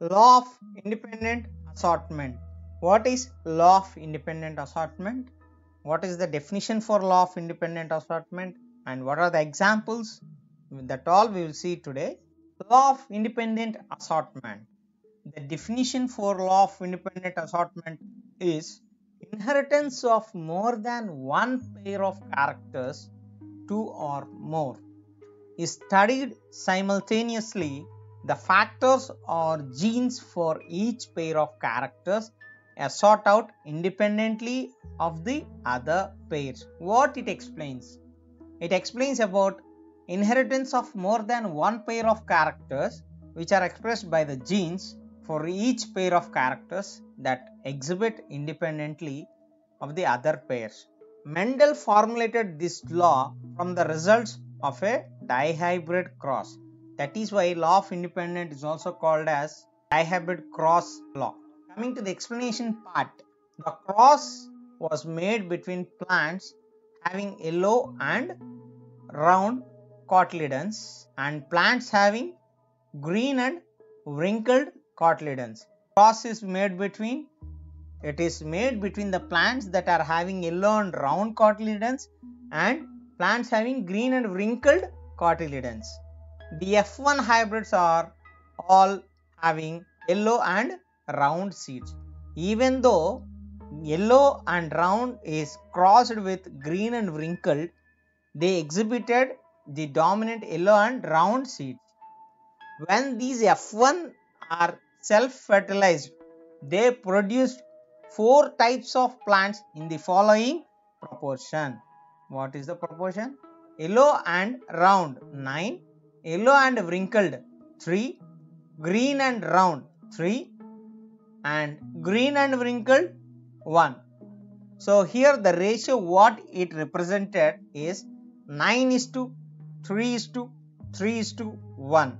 Law of independent assortment. What is law of independent assortment? What is the definition for law of independent assortment and what are the examples? That all we will see today. Law of independent assortment. The definition for law of independent assortment is inheritance of more than one pair of characters, two or more, is studied simultaneously the factors or genes for each pair of characters are sought out independently of the other pairs. What it explains? It explains about inheritance of more than one pair of characters which are expressed by the genes for each pair of characters that exhibit independently of the other pairs. Mendel formulated this law from the results of a dihybrid cross. That is why law of independent is also called as dihybrid cross law. Coming to the explanation part, the cross was made between plants having yellow and round cotyledons and plants having green and wrinkled cotyledons. Cross is made between, it is made between the plants that are having yellow and round cotyledons and plants having green and wrinkled cotyledons. The F1 hybrids are all having yellow and round seeds. Even though yellow and round is crossed with green and wrinkled, they exhibited the dominant yellow and round seeds. When these F1 are self-fertilized, they produced 4 types of plants in the following proportion. What is the proportion? Yellow and round 9, yellow and wrinkled 3, green and round 3, and green and wrinkled 1. So here the ratio what it represented is 9:3:3:1.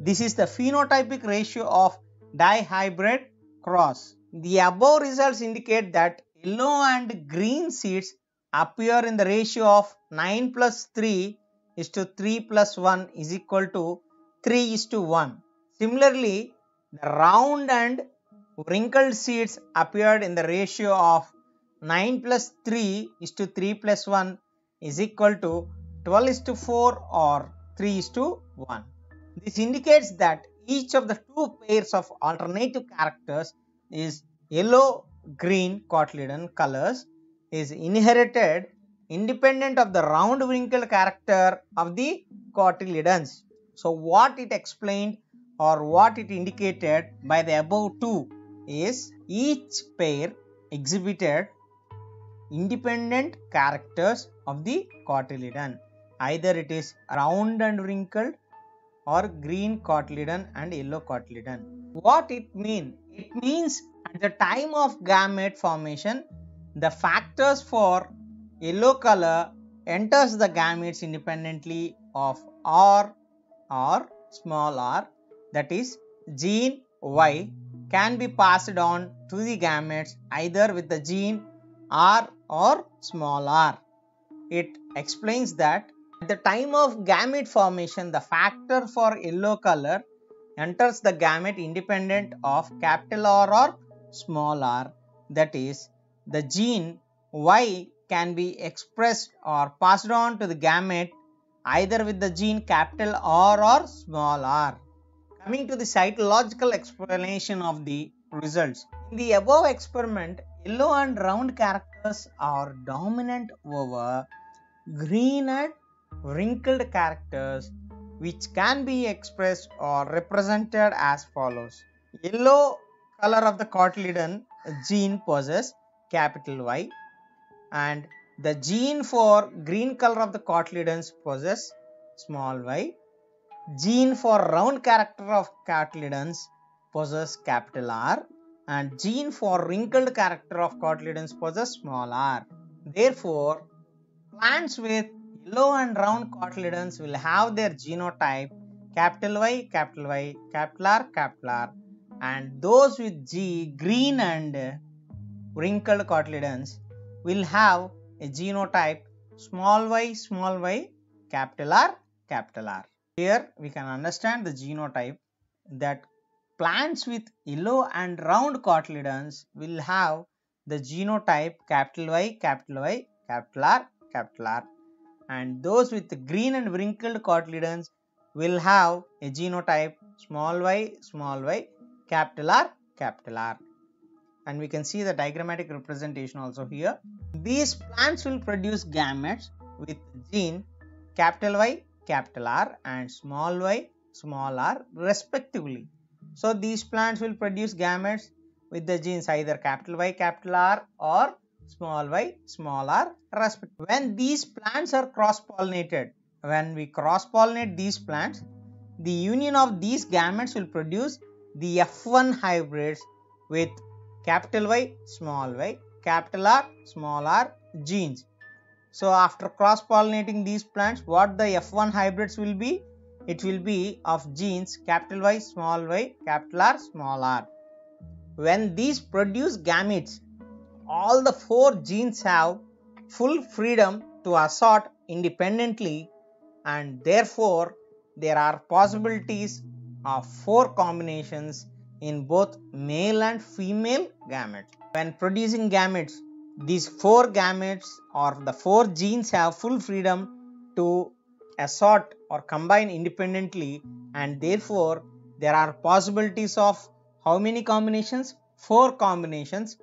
This is the phenotypic ratio of dihybrid cross. The above results indicate that yellow and green seeds appear in the ratio of 9+3:3+1=3:1. Similarly, the round and wrinkled seeds appeared in the ratio of 9+3:3+1=12:4 or 3:1. This indicates that each of the two pairs of alternative characters is yellow-green cotyledon colors is inherited independent of the round wrinkled character of the cotyledons. So what it explained or what it indicated by the above two is each pair exhibited independent characters of the cotyledon. Either it is round and wrinkled or green cotyledon and yellow cotyledon. What it means? It means at the time of gamete formation, the factors for yellow color enters the gametes independently of R or small r, that is gene Y can be passed on to the gametes either with the gene R or small r. It explains that at the time of gamete formation, the factor for yellow color enters the gamete independent of capital R or small r, that is the gene Y can be expressed or passed on to the gamete either with the gene capital R or small r. Coming to the cytological explanation of the results. In the above experiment, yellow and round characters are dominant over green and wrinkled characters, which can be expressed or represented as follows. Yellow color of the cotyledon gene possesses capital Y, and the gene for green color of the cotyledons possess small y. Gene for round character of cotyledons possess capital R, and gene for wrinkled character of cotyledons possess small r. Therefore, plants with yellow and round cotyledons will have their genotype capital Y, capital Y, capital R, capital R, and those with green and wrinkled cotyledons will have a genotype small y capital R capital R. Here we can understand the genotype that plants with yellow and round cotyledons will have the genotype capital Y capital Y capital R capital R, and those with green and wrinkled cotyledons will have a genotype small y capital R capital R. And we can see the diagrammatic representation also here. These plants will produce gametes with gene capital Y capital R and small y small r respectively. So these plants will produce gametes with the genes either capital Y capital R or small y small r respectively. When these plants are cross-pollinated, when we cross-pollinate these plants, the union of these gametes will produce the F1 hybrids with capital Y capital R genes. So after cross pollinating these plants, what the F1 hybrids will be? It will be of genes capital Y capital R. When these produce gametes, all the four genes have full freedom to assort independently, and therefore there are possibilities of four combinations in both male and female gametes. When producing gametes, these four gametes or the four genes have full freedom to assort or combine independently, and therefore there are possibilities of how many combinations? Four combinations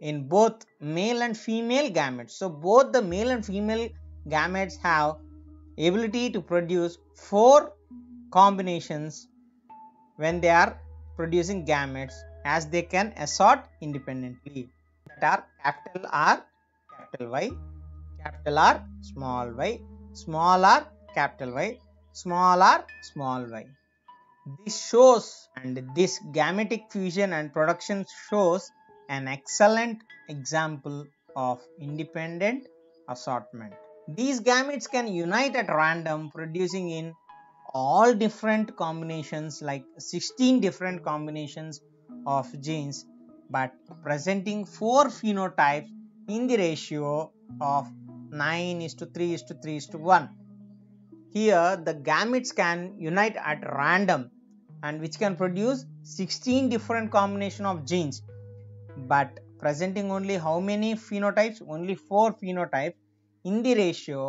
in both male and female gametes. So both the male and female gametes have ability to produce four combinations when they are producing gametes, as they can assort independently, that are capital R capital Y small r capital Y small y. This shows, and this gametic fusion and production shows an excellent example of independent assortment. These gametes can unite at random, producing in all different combinations, like 16 different combinations of genes, but presenting four phenotypes in the ratio of 9:3:3:1. Here the gametes can unite at random, and which can produce 16 different combination of genes, but presenting only how many phenotypes? Only four phenotypes in the ratio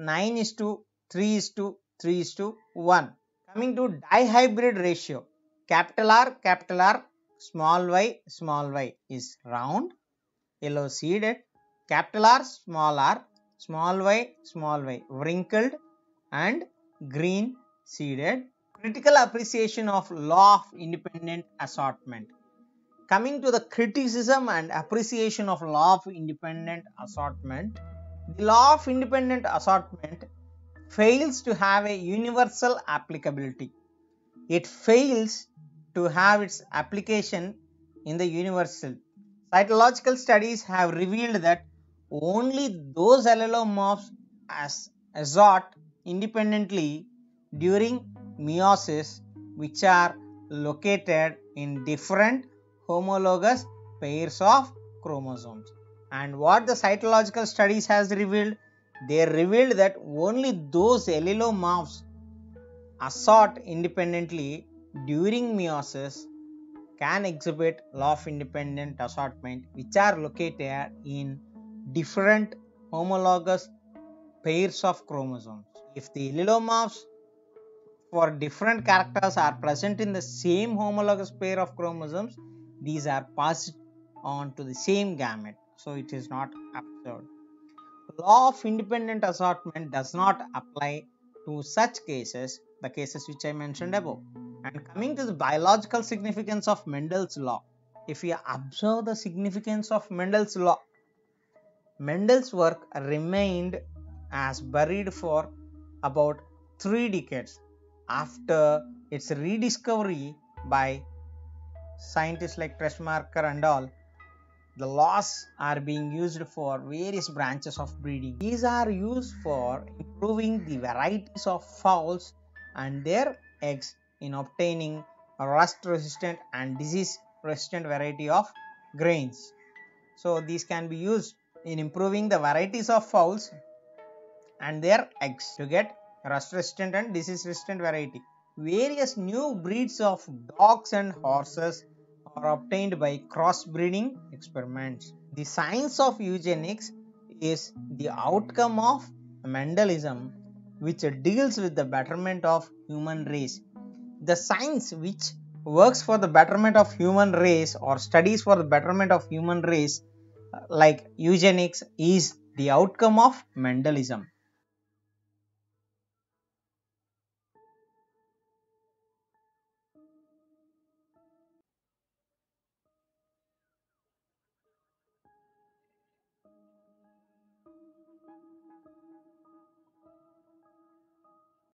9:3:1. Coming to dihybrid ratio, capital R small y is round yellow seeded, capital R small y wrinkled and green seeded. Critical appreciation of law of independent assortment. Coming to the criticism and appreciation of law of independent assortment, the law of independent assortment fails to have a universal applicability. It fails to have its application in the universal. Cytological studies have revealed that only those allelomorphs assort independently during meiosis which are located in different homologous pairs of chromosomes. And what the cytological studies has revealed? They revealed that only those allelomorphs assort independently during meiosis can exhibit law of independent assortment, which are located in different homologous pairs of chromosomes. If the allelomorphs for different characters are present in the same homologous pair of chromosomes, these are passed on to the same gamete, so it is not absurd. Law of independent assortment does not apply to such cases, the cases which I mentioned above. And coming to the biological significance of Mendel's law, if we observe the significance of Mendel's law, Mendel's work remained as buried for about 3 decades after its rediscovery by scientists like Treschmarker and all. The laws are being used for various branches of breeding. These are used for improving the varieties of fowls and their eggs in obtaining rust resistant and disease resistant variety of grains. So these can be used in improving the varieties of fowls and their eggs to get rust resistant and disease resistant variety. Various new breeds of dogs and horses are obtained by crossbreeding experiments. The science of eugenics is the outcome of Mendelism, which deals with the betterment of human race. The science which works for the betterment of human race or studies for the betterment of human race, like eugenics, is the outcome of Mendelism.